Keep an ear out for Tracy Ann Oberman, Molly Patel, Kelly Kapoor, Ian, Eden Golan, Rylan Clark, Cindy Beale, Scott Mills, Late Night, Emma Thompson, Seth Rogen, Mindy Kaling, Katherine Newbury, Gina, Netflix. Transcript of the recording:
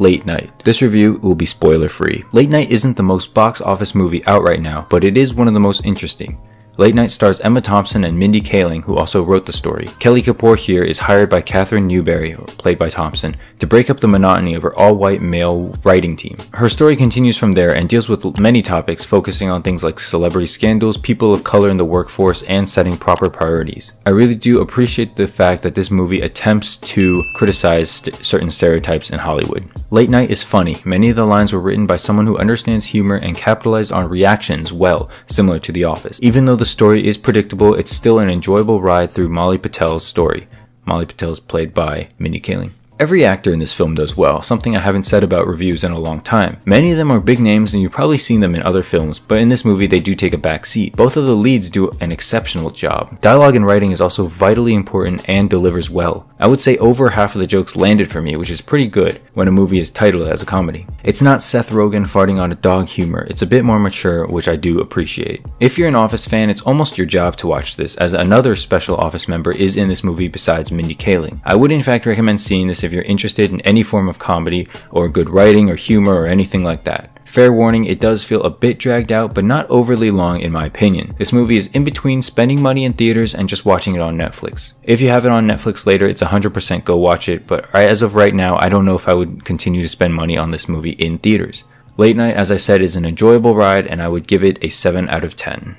Late Night. This review will be spoiler-free. Late Night isn't the most box office movie out right now, but it is one of the most interesting. Late Night stars Emma Thompson and Mindy Kaling, who also wrote the story. Kelly Kapoor here is hired by Katherine Newbury, played by Thompson, to break up the monotony of her all-white male writing team. Her story continues from there and deals with many topics, focusing on things like celebrity scandals, people of color in the workforce, and setting proper priorities. I really do appreciate the fact that this movie attempts to criticize certain stereotypes in Hollywood. Late Night is funny. Many of the lines were written by someone who understands humor and capitalized on reactions well, similar to The Office. Even though the story is predictable, it's still an enjoyable ride through Molly Patel's story. Molly Patel is played by Mindy Kaling. Every actor in this film does well, something I haven't said about reviews in a long time. Many of them are big names and you've probably seen them in other films, but in this movie they do take a back seat. Both of the leads do an exceptional job. Dialogue and writing is also vitally important and delivers well. I would say over half of the jokes landed for me, which is pretty good when a movie is titled as a comedy. It's not Seth Rogen farting on a dog humor, it's a bit more mature, which I do appreciate. If you're an Office fan, it's almost your job to watch this, as another special Office member is in this movie besides Mindy Kaling. I would in fact recommend seeing this if you're interested in any form of comedy or good writing or humor or anything like that. Fair warning, it does feel a bit dragged out, but not overly long in my opinion. This movie is in between spending money in theaters and just watching it on Netflix. If you have it on Netflix later, it's 100% go watch it, but as of right now, I don't know if I would continue to spend money on this movie in theaters. Late Night, as I said, is an enjoyable ride, and I would give it a 7 out of 10.